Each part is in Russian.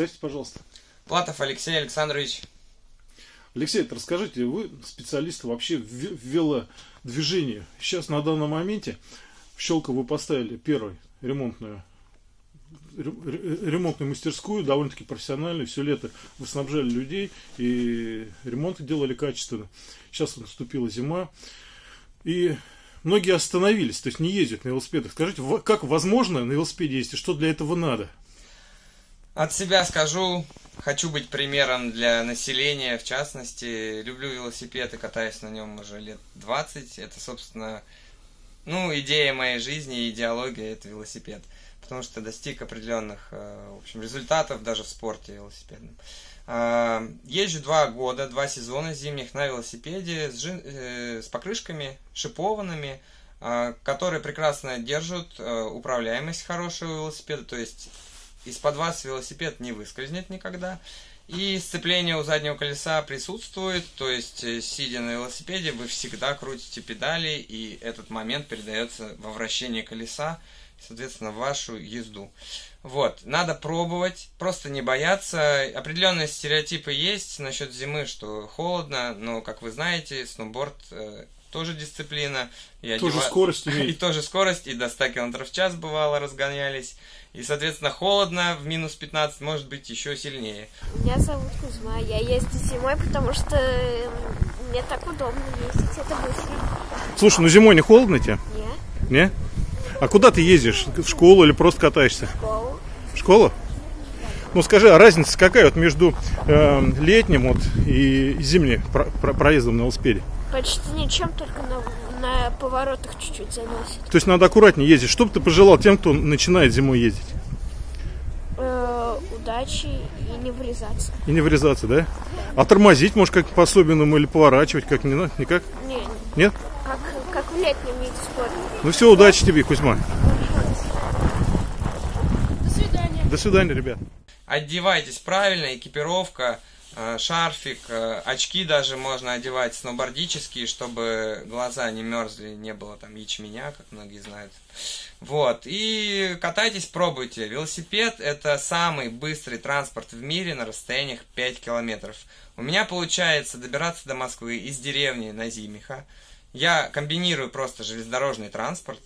Представьтесь, пожалуйста. Платов Алексей Александрович. Алексей, расскажите, вы специалист вообще в велодвижении. Сейчас на данном моменте в Щёлково вы поставили первую ремонтную мастерскую, довольно-таки профессиональную. Все лето вы снабжали людей и ремонты делали качественно. Сейчас наступила зима. И многие остановились, то есть не ездят на велосипедах. Скажите, как возможно на велосипеде ездить, что для этого надо? От себя скажу, хочу быть примером для населения, в частности. Люблю велосипед и катаюсь на нем уже лет 20. Это, собственно, идея моей жизни, идеология – это велосипед. Потому что достиг определенных, в общем, результатов даже в спорте велосипедном. Езжу 2 сезона зимних на велосипеде с покрышками шипованными, которые прекрасно держат управляемость хорошего велосипеда, то есть из-под вас велосипед не выскользнет никогда. И сцепление у заднего колеса присутствует, то есть, сидя на велосипеде, вы всегда крутите педали, и этот момент передается во вращение колеса, соответственно, в вашу езду. Вот, надо пробовать, просто не бояться. Определенные стереотипы есть насчет зимы, что холодно, но, как вы знаете, сноуборд тоже дисциплина. И тоже скорость, и до 100 км в час бывало разгонялись. И, соответственно, холодно, в минус 15, может быть, еще сильнее. Меня зовут Кузьма, я езжу зимой, потому что мне так удобно ездить, это быстро. Слушай, зимой не холодно тебе? Нет. Не? А куда ты ездишь? В школу или просто катаешься? В школу. В школу? Ну скажи, а разница какая между летним и зимним проездом на велосипеде? Почти ничем, только на поворотах чуть-чуть заносит. То есть надо аккуратнее ездить. Что бы ты пожелал тем, кто начинает зимой ездить? Удачи и не врезаться. И не врезаться, да? А тормозить, может, как по-особенному или поворачивать, как не надо? Никак? Нет. Нет? Как в летнем виде спорта. Ну все, удачи тебе, Кузьма. До свидания. До свидания, ребят. Одевайтесь правильно, экипировка, шарфик, очки даже можно одевать сноубордические, чтобы глаза не мерзли, не было там ячменя, как многие знают. Вот, и катайтесь, пробуйте. Велосипед – это самый быстрый транспорт в мире на расстояниях 5 километров. У меня получается добираться до Москвы из деревни Назимиха. Я комбинирую просто железнодорожный транспорт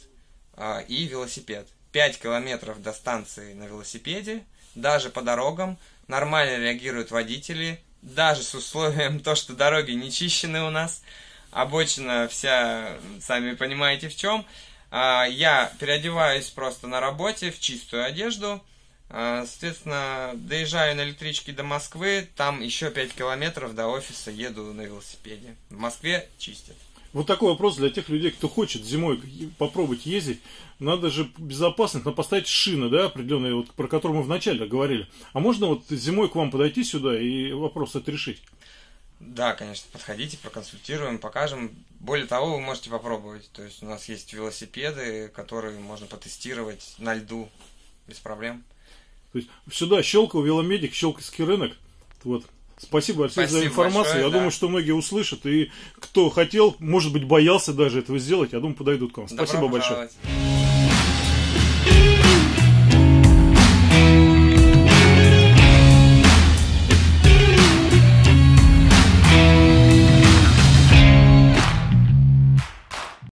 и велосипед. 5 километров до станции на велосипеде, даже по дорогам. Нормально реагируют водители, даже с условием то, что дороги не чищены у нас. Обочина вся, сами понимаете в чем. Я переодеваюсь просто на работе в чистую одежду. Соответственно, доезжаю на электричке до Москвы, там еще 5 километров до офиса еду на велосипеде. В Москве чистят. Вот такой вопрос для тех людей, кто хочет зимой попробовать ездить. Надо же безопасность, надо поставить шины, да, определенные, про которые мы вначале говорили. А можно зимой к вам подойти сюда и вопрос отрешить? Да, конечно, подходите, проконсультируем, покажем. Более того, вы можете попробовать. То есть у нас есть велосипеды, которые можно потестировать на льду без проблем. То есть сюда Щёлково, веломедик, Щёлковский рынок. Вот. Спасибо, Алексей, за информацию. Большое, я думаю, что многие услышат. И кто хотел, может быть, боялся даже этого сделать, я думаю, подойдут к вам. Спасибо большое.